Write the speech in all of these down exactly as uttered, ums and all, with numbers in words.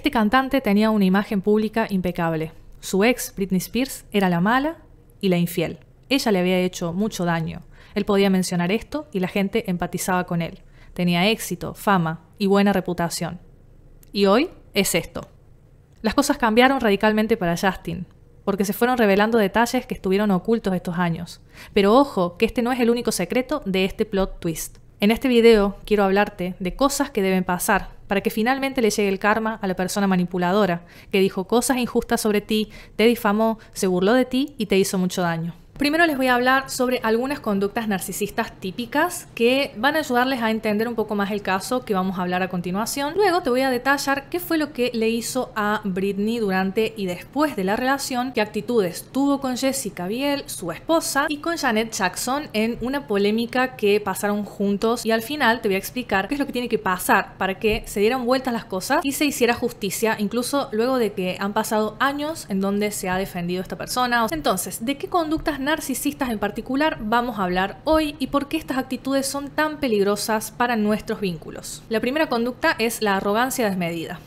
Este cantante tenía una imagen pública impecable. Su ex, Britney Spears, era la mala y la infiel. Ella le había hecho mucho daño. Él podía mencionar esto y la gente empatizaba con él. Tenía éxito, fama y buena reputación. Y hoy es esto. Las cosas cambiaron radicalmente para Justin, porque se fueron revelando detalles que estuvieron ocultos estos años. Pero ojo, que este no es el único secreto de este plot twist. En este video quiero hablarte de cosas que deben pasar para que finalmente le llegue el karma a la persona manipuladora, que dijo cosas injustas sobre ti, te difamó, se burló de ti y te hizo mucho daño. Primero les voy a hablar sobre algunas conductas narcisistas típicas que van a ayudarles a entender un poco más el caso que vamos a hablar a continuación. Luego te voy a detallar qué fue lo que le hizo a Britney durante y después de la relación, qué actitudes tuvo con Jessica Biel, su esposa, y con Janet Jackson en una polémica que pasaron juntos, y al final te voy a explicar qué es lo que tiene que pasar para que se dieran vueltas las cosas y se hiciera justicia, incluso luego de que han pasado años en donde se ha defendido esta persona. Entonces, ¿de qué conductas narcisistas narcisistas en particular vamos a hablar hoy y por qué estas actitudes son tan peligrosas para nuestros vínculos? La primera conducta es la arrogancia desmedida,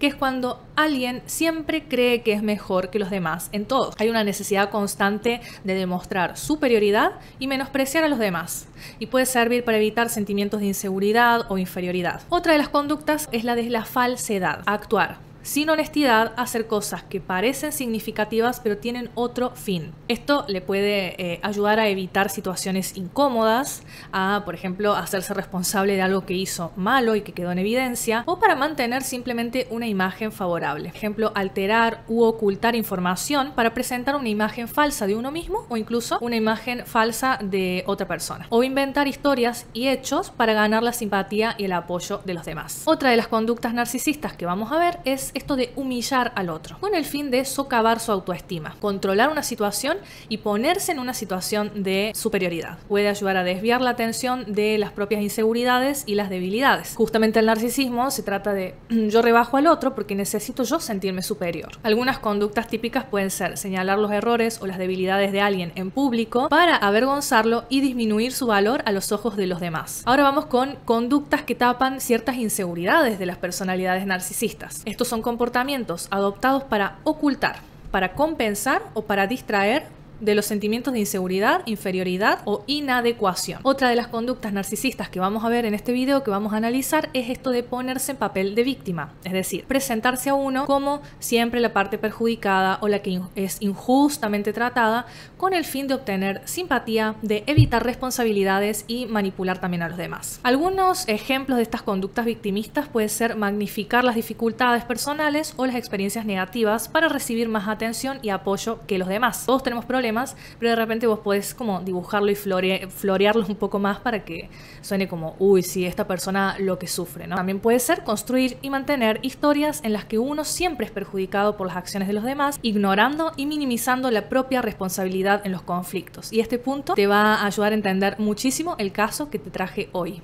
que es cuando alguien siempre cree que es mejor que los demás en todo. Hay una necesidad constante de demostrar superioridad y menospreciar a los demás, y puede servir para evitar sentimientos de inseguridad o inferioridad. Otra de las conductas es la de la falsedad, actuar sin honestidad, hacer cosas que parecen significativas pero tienen otro fin. Esto le puede eh, ayudar a evitar situaciones incómodas, a, por ejemplo, hacerse responsable de algo que hizo malo y que quedó en evidencia, o para mantener simplemente una imagen favorable. Por ejemplo, alterar u ocultar información para presentar una imagen falsa de uno mismo o incluso una imagen falsa de otra persona. O inventar historias y hechos para ganar la simpatía y el apoyo de los demás. Otra de las conductas narcisistas que vamos a ver es esto de humillar al otro, con el fin de socavar su autoestima, controlar una situación y ponerse en una situación de superioridad. Puede ayudar a desviar la atención de las propias inseguridades y las debilidades. Justamente el narcisismo se trata de yo rebajo al otro porque necesito yo sentirme superior. Algunas conductas típicas pueden ser señalar los errores o las debilidades de alguien en público para avergonzarlo y disminuir su valor a los ojos de los demás. Ahora vamos con conductas que tapan ciertas inseguridades de las personalidades narcisistas. Estos son comportamientos adoptados para ocultar, para compensar o para distraer de los sentimientos de inseguridad, inferioridad o inadecuación. Otra de las conductas narcisistas que vamos a ver en este video, que vamos a analizar, es esto de ponerse en papel de víctima, es decir, presentarse a uno como siempre la parte perjudicada o la que es injustamente tratada, con el fin de obtener simpatía, de evitar responsabilidades y manipular también a los demás. Algunos ejemplos de estas conductas victimistas puede ser magnificar las dificultades personales o las experiencias negativas para recibir más atención y apoyo que los demás. Todos tenemos problemas, pero de repente vos podés como dibujarlo y flore florearlo un poco más para que suene como, uy, sí, esta persona lo que sufre, ¿no? También puede ser construir y mantener historias en las que uno siempre es perjudicado por las acciones de los demás, ignorando y minimizando la propia responsabilidad en los conflictos. Y este punto te va a ayudar a entender muchísimo el caso que te traje hoy.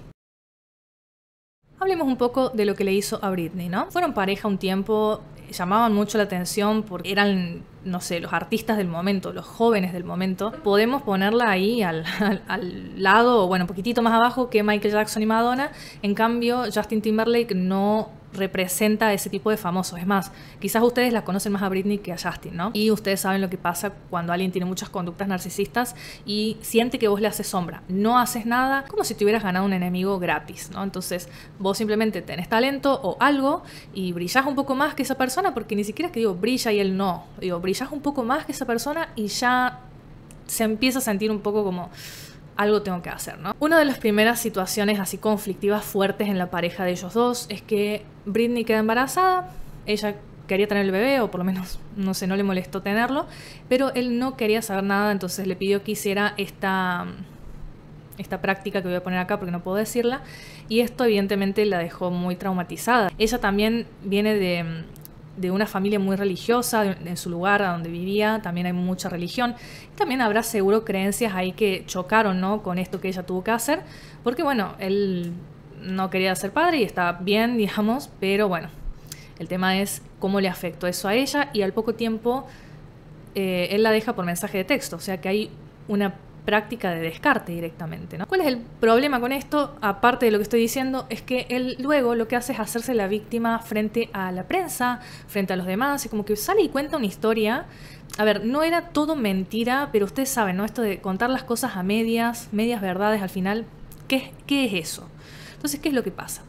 Hablemos un poco de lo que le hizo a Britney, ¿no? Fueron pareja un tiempo, llamaban mucho la atención porque eran, no sé, los artistas del momento, los jóvenes del momento. Podemos ponerla ahí al, al, al lado, o bueno, un poquitito más abajo que Michael Jackson y Madonna. En cambio, Justin Timberlake no representa ese tipo de famosos. Es más, quizás ustedes la conocen más a Britney que a Justin, ¿no? Y ustedes saben lo que pasa cuando alguien tiene muchas conductas narcisistas y siente que vos le haces sombra. No haces nada, como si te hubieras ganado un enemigo gratis, ¿no? Entonces, vos simplemente tenés talento o algo y brillás un poco más que esa persona, porque ni siquiera es que digo brilla y él no. Digo, brillas un poco más que esa persona y ya se empieza a sentir un poco como algo tengo que hacer, ¿no? Una de las primeras situaciones así conflictivas fuertes en la pareja de ellos dos es que Britney queda embarazada, ella quería tener el bebé, o por lo menos, no sé, no le molestó tenerlo, pero él no quería saber nada, entonces le pidió que hiciera esta, esta práctica que voy a poner acá porque no puedo decirla, y esto evidentemente la dejó muy traumatizada. Ella también viene de... de una familia muy religiosa, en su lugar donde vivía también hay mucha religión. También habrá seguro creencias ahí que chocaron, ¿no?, con esto que ella tuvo que hacer, porque bueno, él no quería ser padre y está bien, digamos, pero bueno, el tema es cómo le afectó eso a ella, y al poco tiempo eh, él la deja por mensaje de texto, o sea que hay una práctica de descarte directamente, ¿no? ¿Cuál es el problema con esto? Aparte de lo que estoy diciendo, es que él luego lo que hace es hacerse la víctima frente a la prensa, frente a los demás, y como que sale y cuenta una historia. A ver, no era todo mentira, pero ustedes saben, ¿no? Esto de contar las cosas a medias, medias verdades al final, ¿qué, qué es eso? Entonces, ¿qué es lo que pasa?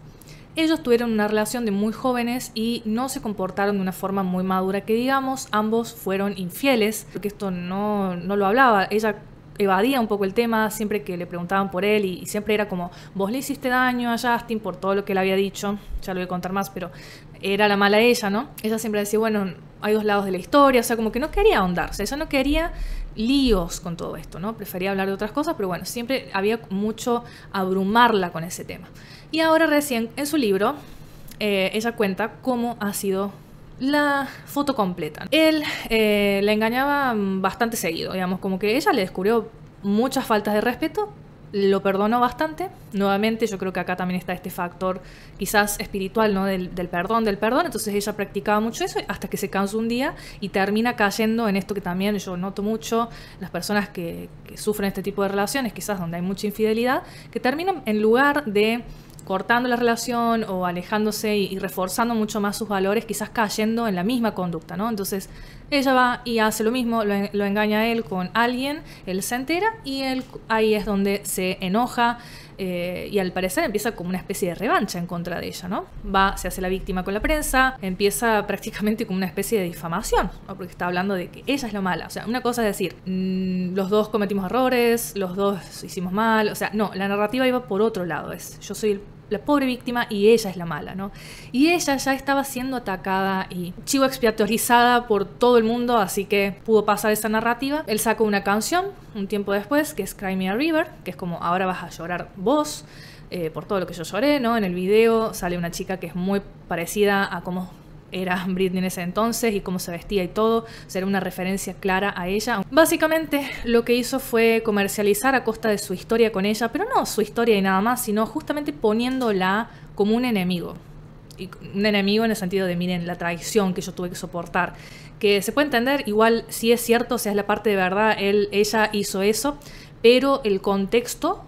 Ellos tuvieron una relación de muy jóvenes y no se comportaron de una forma muy madura que digamos. Ambos fueron infieles, porque esto no, no lo hablaba. Ella evadía un poco el tema siempre que le preguntaban por él y, y siempre era como, vos le hiciste daño a Justin por todo lo que él había dicho. Ya lo voy a contar más, pero era la mala ella, ¿no? Ella siempre decía, bueno, hay dos lados de la historia, o sea, como que no quería ahondar. O sea, ella no quería líos con todo esto, ¿no? Prefería hablar de otras cosas, pero bueno, siempre había mucho abrumarla con ese tema. Y ahora recién en su libro, eh, ella cuenta cómo ha sido la foto completa. Él eh, la engañaba bastante seguido, digamos, como que ella le descubrió muchas faltas de respeto, lo perdonó bastante. Nuevamente, yo creo que acá también está este factor quizás espiritual, ¿no? Del, del perdón, del perdón. Entonces ella practicaba mucho eso hasta que se cansó un día y termina cayendo en esto que también yo noto mucho, las personas que, que sufren este tipo de relaciones, quizás donde hay mucha infidelidad, que terminan en lugar de cortando la relación o alejándose y, y reforzando mucho más sus valores, quizás cayendo en la misma conducta, ¿no? Entonces ella va y hace lo mismo, lo, en, lo engaña a él con alguien, él se entera y él ahí es donde se enoja eh, y al parecer empieza como una especie de revancha en contra de ella, ¿no? Va, se hace la víctima con la prensa, empieza prácticamente como una especie de difamación, ¿no? Porque está hablando de que ella es la mala. O sea, una cosa es decir, mmm, los dos cometimos errores, los dos hicimos mal, o sea, no, la narrativa iba por otro lado, es yo soy el la pobre víctima y ella es la mala, ¿no? Y ella ya estaba siendo atacada y chivo expiatorizada por todo el mundo, así que pudo pasar esa narrativa. Él sacó una canción un tiempo después, que es Cry Me a River, que es como, ahora vas a llorar vos eh, por todo lo que yo lloré, ¿no? En el video sale una chica que es muy parecida a cómo era Britney en ese entonces y cómo se vestía y todo. O sea, era una referencia clara a ella. Básicamente lo que hizo fue comercializar a costa de su historia con ella, pero no su historia y nada más, sino justamente poniéndola como un enemigo. Y un enemigo en el sentido de, miren, la traición que yo tuve que soportar. Que se puede entender, igual si es cierto, o sea, es la parte de verdad, él, ella hizo eso, pero el contexto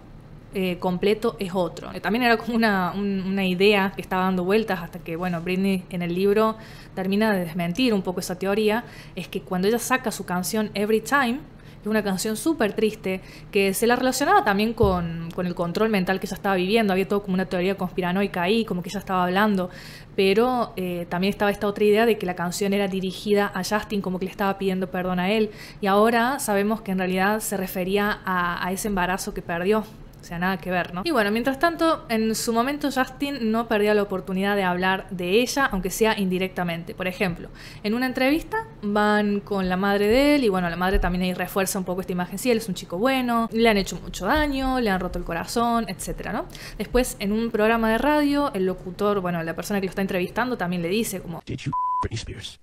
Eh, completo es otro. Eh, también era como una, un, una idea que estaba dando vueltas hasta que, bueno, Britney en el libro termina de desmentir un poco esa teoría. Es que cuando ella saca su canción Every Time, que es una canción súper triste, que se la relacionaba también con, con el control mental que ella estaba viviendo, había todo como una teoría conspiranoica ahí, como que ella estaba hablando, pero eh, también estaba esta otra idea de que la canción era dirigida a Justin, como que le estaba pidiendo perdón a él, y ahora sabemos que en realidad se refería a, a ese embarazo que perdió. O sea, nada que ver, ¿no? Y bueno, mientras tanto, en su momento Justin no perdía la oportunidad de hablar de ella, aunque sea indirectamente. Por ejemplo, en una entrevista van con la madre de él y bueno, la madre también ahí refuerza un poco esta imagen. Sí, él es un chico bueno, le han hecho mucho daño, le han roto el corazón, etcétera, ¿no? Después, en un programa de radio, el locutor, bueno, la persona que lo está entrevistando también le dice como... ¿Did you Britney Spears?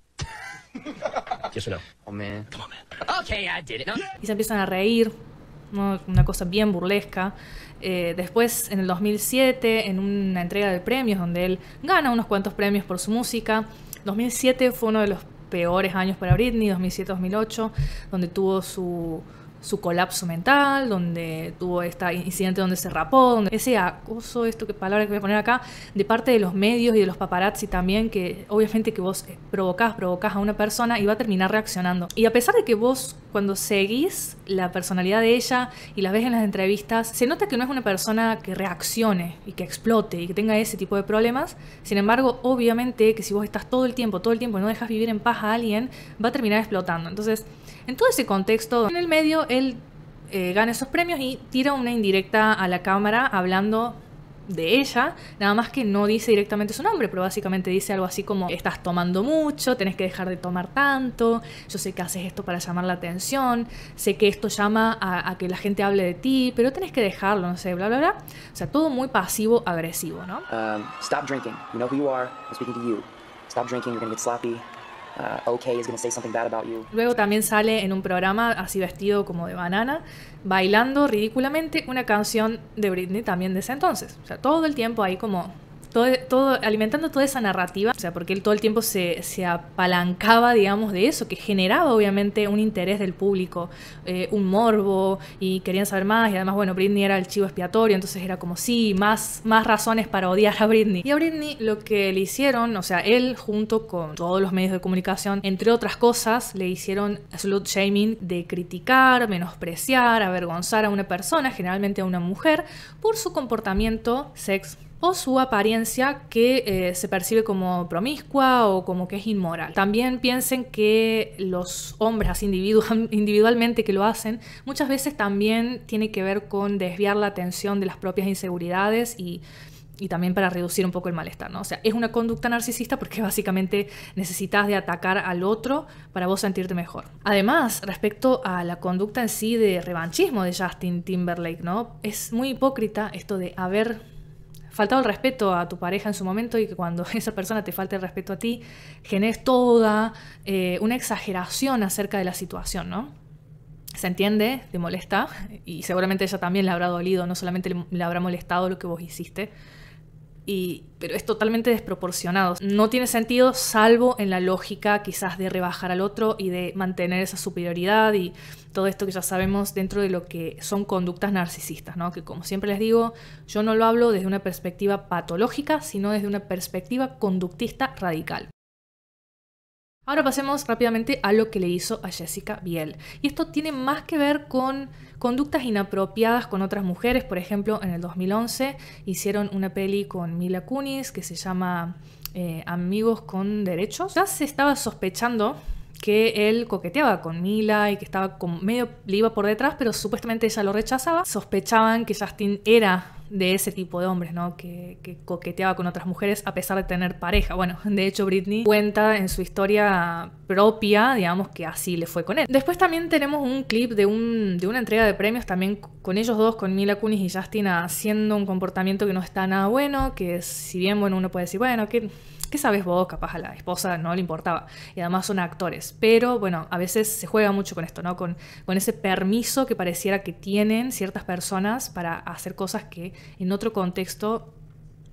Yes or no? Oh, man. Come on, man. Okay, I did it. No. Y se empiezan a reír. Una cosa bien burlesca. Eh, después, en el dos mil siete, en una entrega de premios donde él gana unos cuantos premios por su música. dos mil siete fue uno de los peores años para Britney, dos mil siete a dos mil ocho, donde tuvo su, su colapso mental, donde tuvo este incidente donde se rapó, donde ese acoso, esto que palabra que voy a poner acá, de parte de los medios y de los paparazzi también, que obviamente que vos provocás, provocás a una persona y va a terminar reaccionando. Y a pesar de que vos, cuando seguís la personalidad de ella y la ves en las entrevistas, se nota que no es una persona que reaccione y que explote y que tenga ese tipo de problemas. Sin embargo, obviamente que si vos estás todo el tiempo, todo el tiempo y no dejas vivir en paz a alguien, va a terminar explotando. Entonces, en todo ese contexto, en el medio, él eh, gana esos premios y tira una indirecta a la cámara hablando de ella, nada más que no dice directamente su nombre, pero básicamente dice algo así como, estás tomando mucho, tenés que dejar de tomar tanto, yo sé que haces esto para llamar la atención, sé que esto llama a, a que la gente hable de ti, pero tenés que dejarlo, no sé, bla, bla, bla. O sea, todo muy pasivo-agresivo, ¿no? Um, stop drinking. You know who you are. I'm speaking to you. Stop drinking, you're gonna get sloppy. Uh, okay, is gonna say something bad about you. Luego también sale en un programa así vestido como de banana, bailando ridículamente una canción de Britney también de ese entonces. O sea, todo el tiempo ahí como todo, todo, alimentando toda esa narrativa, o sea, porque él todo el tiempo se, se apalancaba, digamos, de eso, que generaba obviamente un interés del público, eh, un morbo, y querían saber más, y además, bueno, Britney era el chivo expiatorio, entonces era como, sí, más, más razones para odiar a Britney. Y a Britney lo que le hicieron, o sea, él junto con todos los medios de comunicación, entre otras cosas, le hicieron slut shaming, de criticar, menospreciar, avergonzar a una persona, generalmente a una mujer, por su comportamiento sexual o su apariencia, que eh, se percibe como promiscua o como que es inmoral. También piensen que los hombres así individual, individualmente que lo hacen, muchas veces también tiene que ver con desviar la atención de las propias inseguridades y... y también para reducir un poco el malestar, ¿no? O sea, es una conducta narcisista porque básicamente necesitas de atacar al otro para vos sentirte mejor. Además, respecto a la conducta en sí de revanchismo de Justin Timberlake, ¿no? Es muy hipócrita esto de haber faltado el respeto a tu pareja en su momento y que cuando esa persona te falte el respeto a ti, generes toda eh, una exageración acerca de la situación, ¿no? Se entiende, te molesta, y seguramente ella también le habrá dolido, no solamente le habrá molestado lo que vos hiciste. Y, pero es totalmente desproporcionado. No tiene sentido, salvo en la lógica quizás de rebajar al otro y de mantener esa superioridad y todo esto que ya sabemos dentro de lo que son conductas narcisistas, ¿no? Que como siempre les digo, yo no lo hablo desde una perspectiva patológica, sino desde una perspectiva conductista radical. Ahora pasemos rápidamente a lo que le hizo a Jessica Biel. Y esto tiene más que ver con conductas inapropiadas con otras mujeres. Por ejemplo, en el dos mil once hicieron una peli con Mila Kunis que se llama eh, Amigos con Derechos. Ya se estaba sospechando que él coqueteaba con Mila y que estaba con medio le iba por detrás, pero supuestamente ella lo rechazaba. Sospechaban que Justin era de ese tipo de hombres, ¿no? Que, que coqueteaba con otras mujeres a pesar de tener pareja. Bueno, de hecho Britney cuenta en su historia propia, digamos, que así le fue con él. Después también tenemos un clip de, un, de una entrega de premios también con ellos dos, con Mila Kunis y Justin, haciendo un comportamiento que no está nada bueno, que si bien, bueno, uno puede decir, bueno, ¿qué, qué sabes vos? Capaz a la esposa no le importaba. Y además son actores. Pero, bueno, a veces se juega mucho con esto, ¿no? Con, con ese permiso que pareciera que tienen ciertas personas para hacer cosas que en otro contexto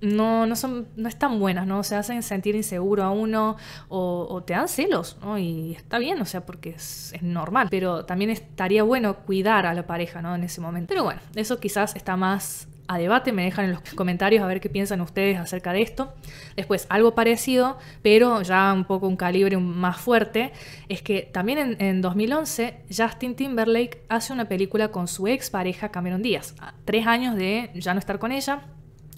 no, no, son, no están buenas, ¿no? Se hacen sentir inseguro a uno o, o te dan celos, ¿no? Y está bien, o sea, porque es, es normal. Pero también estaría bueno cuidar a la pareja, ¿no? En ese momento. Pero bueno, eso quizás está más a debate. Me dejan en los comentarios a ver qué piensan ustedes acerca de esto. Después, algo parecido, pero ya un poco un calibre más fuerte, es que también en, en dos mil once Justin Timberlake hace una película con su expareja Cameron Díaz. A tres años de ya no estar con ella,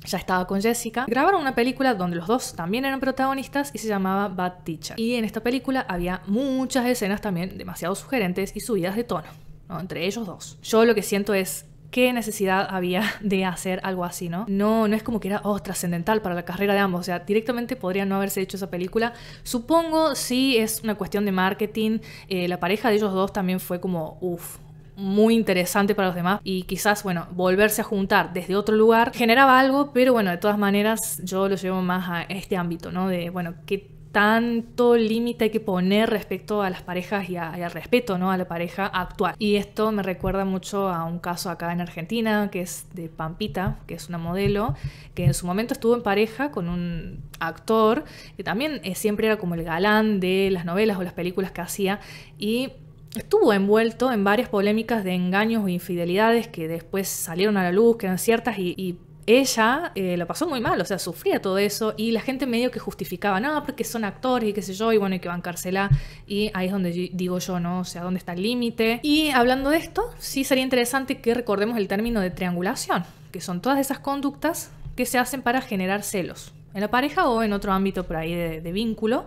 ya estaba con Jessica. Grabaron una película donde los dos también eran protagonistas y se llamaba Bad Teacher. Y en esta película había muchas escenas también demasiado sugerentes y subidas de tono, ¿no? Entre ellos dos. Yo lo que siento es, ¿qué necesidad había de hacer algo así, no? No, no es como que era oh, trascendental para la carrera de ambos. O sea, directamente podría no haberse hecho esa película. Supongo sí es una cuestión de marketing. Eh, la pareja de ellos dos también fue como, uff, muy interesante para los demás. Y quizás, bueno, volverse a juntar desde otro lugar generaba algo, pero bueno, de todas maneras yo lo llevo más a este ámbito, ¿no? De, bueno, qué tanto límite hay que poner respecto a las parejas y, a, y al respeto, ¿no? A la pareja actual. Y esto me recuerda mucho a un caso acá en Argentina, que es de Pampita, que es una modelo, que en su momento estuvo en pareja con un actor, que también eh, siempre era como el galán de las novelas o las películas que hacía, y estuvo envuelto en varias polémicas de engaños o infidelidades que después salieron a la luz, que eran ciertas, y, y ella eh, la pasó muy mal, o sea, sufría todo eso y la gente medio que justificaba, no, porque son actores y qué sé yo, y bueno, hay que bancársela. Y ahí es donde digo yo, ¿no? O sea, ¿dónde está el límite? Y hablando de esto, sí sería interesante que recordemos el término de triangulación, que son todas esas conductas que se hacen para generar celos en la pareja o en otro ámbito por ahí de, de vínculo,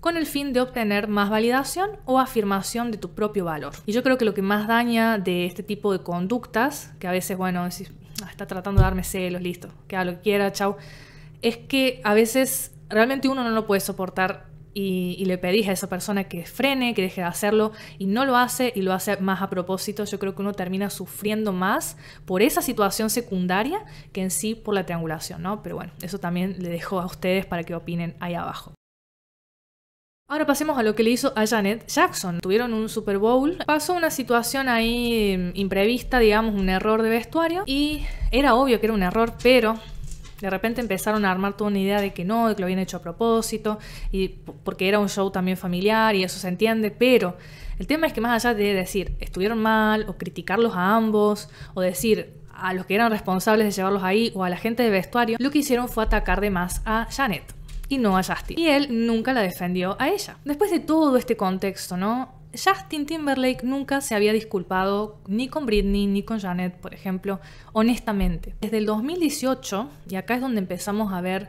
con el fin de obtener más validación o afirmación de tu propio valor. Y yo creo que lo que más daña de este tipo de conductas, que a veces, bueno, decís, ah, está tratando de darme celos, listo, que haga lo que quiera, chau, es que a veces realmente uno no lo puede soportar y, y le pedís a esa persona que frene, que deje de hacerlo, y no lo hace, y lo hace más a propósito. Yo creo que uno termina sufriendo más por esa situación secundaria que en sí por la triangulación, ¿no? Pero bueno, eso también le dejo a ustedes para que opinen ahí abajo. Ahora pasemos a lo que le hizo a Janet Jackson. Tuvieron un Super Bowl, pasó una situación ahí imprevista, digamos, un error de vestuario, y era obvio que era un error, pero De repente empezaron a armar toda una idea de que no, de que lo habían hecho a propósito, y porque era un show también familiar y eso se entiende, pero el tema es que más allá de decir estuvieron mal o criticarlos a ambos o decir a los que eran responsables de llevarlos ahí o a la gente de vestuario, lo que hicieron fue atacar de más a Janet y no a Justin. Y él nunca la defendió a ella. Después de todo este contexto, ¿no? Justin Timberlake nunca se había disculpado ni con Britney ni con Janet, por ejemplo, honestamente. Desde el dos mil dieciocho, y acá es donde empezamos a ver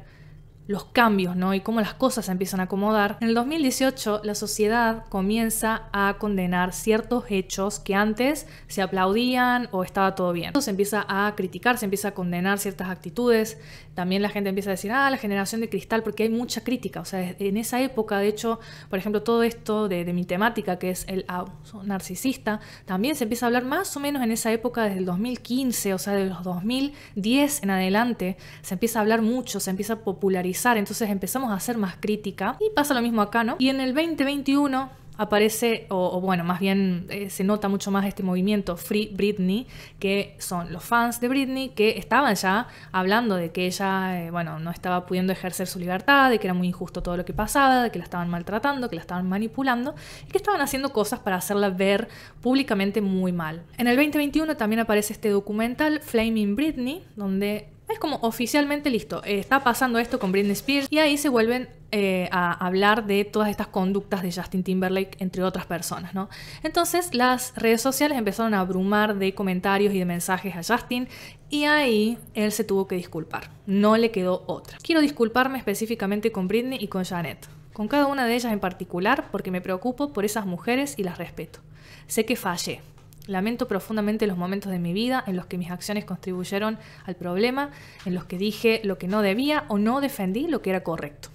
los cambios, ¿no? Y cómo las cosas se empiezan a acomodar. En el dos mil dieciocho, la sociedad comienza a condenar ciertos hechos que antes se aplaudían o estaba todo bien. Se empieza a criticar, se empieza a condenar ciertas actitudes. También la gente empieza a decir, ah, la generación de cristal, porque hay mucha crítica. O sea, en esa época, de hecho, por ejemplo, todo esto de, de mi temática, que es el abuso narcisista, también se empieza a hablar más o menos en esa época, desde el dos mil quince, o sea, de los dos mil diez en adelante, se empieza a hablar mucho, se empieza a popularizar. Entonces empezamos a hacer más crítica y pasa lo mismo acá, ¿no? Y en el veinte veintiuno aparece, o, o bueno, más bien eh, se nota mucho más este movimiento Free Britney, que son los fans de Britney que estaban ya hablando de que ella, eh, bueno, no estaba pudiendo ejercer su libertad, de que era muy injusto todo lo que pasaba, de que la estaban maltratando, que la estaban manipulando y que estaban haciendo cosas para hacerla ver públicamente muy mal. En el veinte veintiuno también aparece este documental Framing Britney, donde es como oficialmente listo, está pasando esto con Britney Spears, y ahí se vuelven eh, a hablar de todas estas conductas de Justin Timberlake, entre otras personas, ¿no? Entonces las redes sociales empezaron a abrumar de comentarios y de mensajes a Justin, y ahí él se tuvo que disculpar, no le quedó otra. Quiero disculparme específicamente con Britney y con Janet, con cada una de ellas en particular, porque me preocupo por esas mujeres y las respeto. Sé que fallé. Lamento profundamente los momentos de mi vida en los que mis acciones contribuyeron al problema, en los que dije lo que no debía o no defendí lo que era correcto.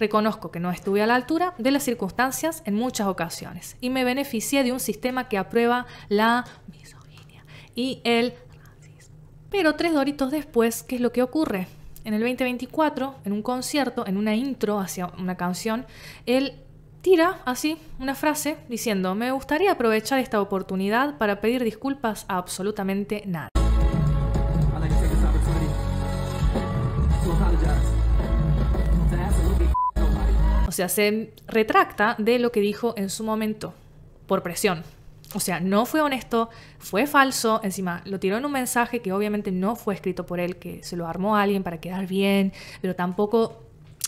Reconozco que no estuve a la altura de las circunstancias en muchas ocasiones y me beneficié de un sistema que aprueba la misoginia y el racismo. Pero tres doritos después, ¿qué es lo que ocurre? En el veinte veinticuatro, en un concierto, en una intro hacia una canción, él tira así una frase diciendo: me gustaría aprovechar esta oportunidad para pedir disculpas a absolutamente nadie. O sea, se retracta de lo que dijo en su momento, por presión. O sea, no fue honesto, fue falso, encima lo tiró en un mensaje que obviamente no fue escrito por él, que se lo armó a alguien para quedar bien, pero tampoco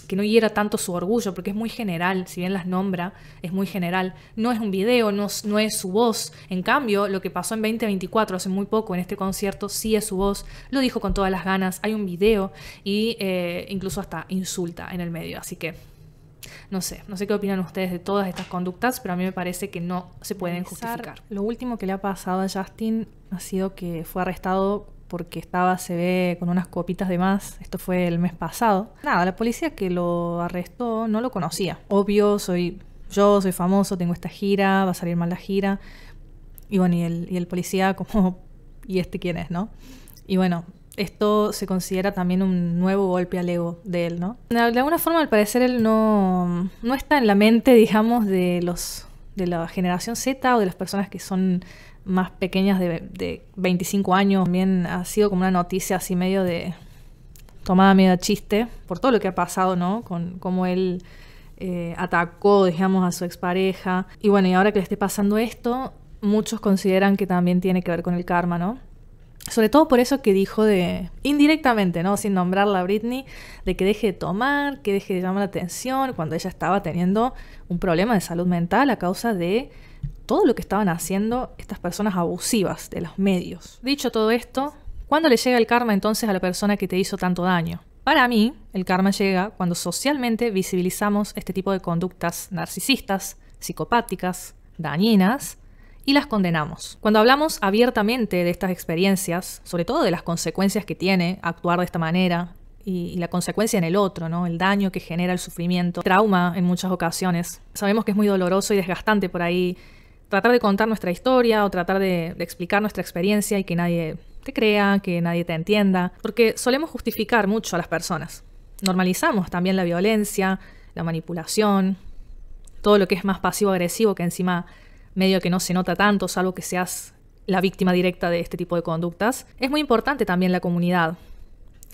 que no hiera tanto su orgullo, porque es muy general, si bien las nombra, es muy general. No es un video, no, no es su voz. En cambio, lo que pasó en veinte veinticuatro, hace muy poco, en este concierto, sí es su voz. Lo dijo con todas las ganas, hay un video y eh, incluso hasta insulta en el medio. Así que no sé, no sé qué opinan ustedes de todas estas conductas, pero a mí me parece que no se pueden justificar. Lo último que le ha pasado a Justin ha sido que fue arrestado porque estaba, se ve, con unas copitas de más. Esto fue el mes pasado. Nada, la policía que lo arrestó no lo conocía. Obvio, soy yo, soy famoso, tengo esta gira, va a salir mal la gira. Y bueno, y el, y el policía como, ¿y este quién es, no? Y bueno, esto se considera también un nuevo golpe al ego de él, ¿no? De alguna forma, al parecer, él no, no está en la mente, digamos, de los de la generación zeta o de las personas que son más pequeñas de, de veinticinco años. También ha sido como una noticia así medio de tomada medio de chiste por todo lo que ha pasado, ¿no? Con cómo él eh, atacó, digamos, a su expareja. Y bueno, y ahora que le esté pasando esto, muchos consideran que también tiene que ver con el karma, ¿no? Sobre todo por eso que dijo de, indirectamente, ¿no? Sin nombrarla a Britney, de que deje de tomar, que deje de llamar la atención, cuando ella estaba teniendo un problema de salud mental a causa de todo lo que estaban haciendo estas personas abusivas de los medios. Dicho todo esto, ¿cuándo le llega el karma entonces a la persona que te hizo tanto daño? Para mí, el karma llega cuando socialmente visibilizamos este tipo de conductas narcisistas, psicopáticas, dañinas, y las condenamos. Cuando hablamos abiertamente de estas experiencias, sobre todo de las consecuencias que tiene actuar de esta manera y, y la consecuencia en el otro, ¿no? El daño que genera, el sufrimiento, trauma en muchas ocasiones. Sabemos que es muy doloroso y desgastante por ahí tratar de contar nuestra historia o tratar de, de explicar nuestra experiencia y que nadie te crea, que nadie te entienda, porque solemos justificar mucho a las personas. Normalizamos también la violencia, la manipulación, todo lo que es más pasivo-agresivo, que encima medio que no se nota tanto, salvo que seas la víctima directa de este tipo de conductas. Es muy importante también la comunidad.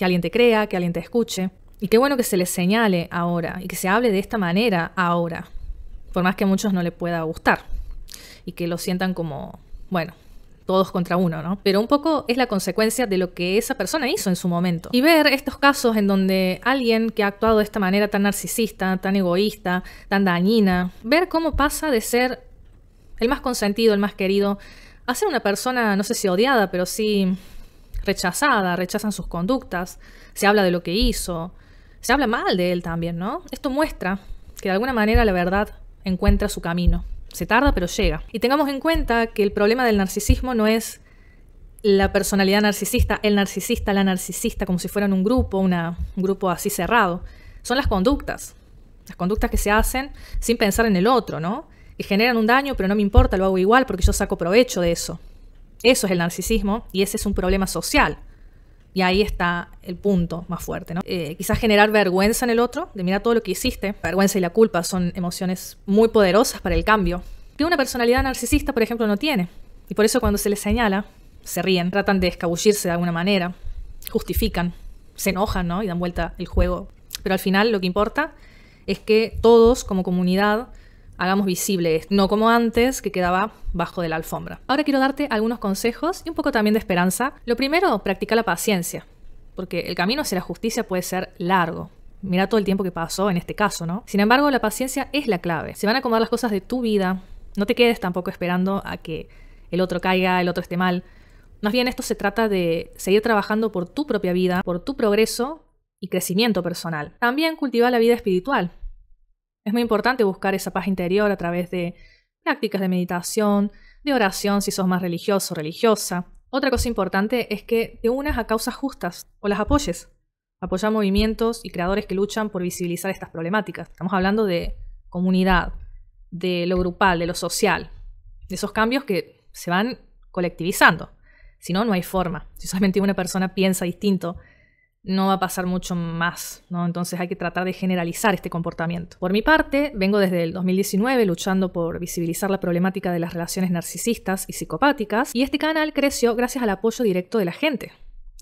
que alguien te crea, que alguien te escuche. Y qué bueno que se les señale ahora y que se hable de esta manera ahora, por más que a muchos no les pueda gustar y que lo sientan como, bueno, todos contra uno, ¿no? Pero un poco es la consecuencia de lo que esa persona hizo en su momento. Y ver estos casos en donde alguien que ha actuado de esta manera tan narcisista, tan egoísta, tan dañina, ver cómo pasa de ser el más consentido, el más querido, a ser una persona, no sé si odiada, pero sí rechazada, rechazan sus conductas, se habla de lo que hizo, se habla mal de él también, ¿no? Esto muestra que de alguna manera la verdad encuentra su camino. Se tarda, pero llega. Y tengamos en cuenta que el problema del narcisismo no es la personalidad narcisista, el narcisista, la narcisista, como si fueran un grupo, una, un grupo así cerrado. Son las conductas. Las conductas que se hacen sin pensar en el otro, ¿no? Que generan un daño, pero no me importa, lo hago igual porque yo saco provecho de eso. Eso es el narcisismo y ese es un problema social. Y ahí está el punto más fuerte, ¿no? Eh, quizás generar vergüenza en el otro, de mirar todo lo que hiciste. Vergüenza y la culpa son emociones muy poderosas para el cambio, que una personalidad narcisista, por ejemplo, no tiene. Y por eso cuando se les señala, se ríen, tratan de escabullirse de alguna manera, justifican, se enojan, ¿no? Y dan vuelta el juego. Pero al final lo que importa es que todos, como comunidad, hagamos visible esto, no como antes, que quedaba bajo de la alfombra. Ahora quiero darte algunos consejos y un poco también de esperanza. Lo primero, practica la paciencia, porque el camino hacia la justicia puede ser largo. Mira todo el tiempo que pasó en este caso, ¿no? Sin embargo, la paciencia es la clave. Se van a acomodar las cosas de tu vida. No te quedes tampoco esperando a que el otro caiga, el otro esté mal. Más bien, esto se trata de seguir trabajando por tu propia vida, por tu progreso y crecimiento personal. También cultiva la vida espiritual. Es muy importante buscar esa paz interior a través de prácticas de meditación, de oración si sos más religioso o religiosa. Otra cosa importante es que te unas a causas justas o las apoyes. Apoya movimientos y creadores que luchan por visibilizar estas problemáticas. Estamos hablando de comunidad, de lo grupal, de lo social, de esos cambios que se van colectivizando. Si no, no hay forma. Si solamente una persona piensa distinto, no va a pasar mucho más, ¿no? Entonces hay que tratar de generalizar este comportamiento. Por mi parte, vengo desde el dos mil diecinueve luchando por visibilizar la problemática de las relaciones narcisistas y psicopáticas, y este canal creció gracias al apoyo directo de la gente,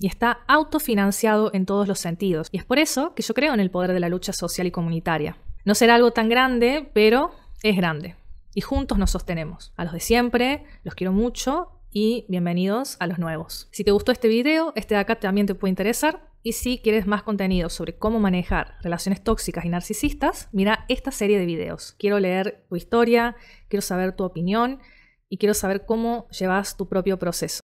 y está autofinanciado en todos los sentidos, y es por eso que yo creo en el poder de la lucha social y comunitaria. No será algo tan grande, pero es grande, y juntos nos sostenemos. A los de siempre, los quiero mucho, y bienvenidos a los nuevos. Si te gustó este video, este de acá también te puede interesar. Y si quieres más contenido sobre cómo manejar relaciones tóxicas y narcisistas, mira esta serie de videos. Quiero leer tu historia, quiero saber tu opinión y quiero saber cómo llevas tu propio proceso.